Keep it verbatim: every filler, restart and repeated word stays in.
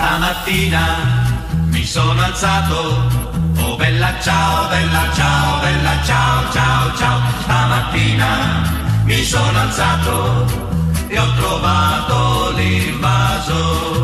Stamattina mi sono alzato, oh bella ciao, bella ciao, bella ciao, ciao, ciao. Stamattina mi sono alzato e ho trovato l'invaso.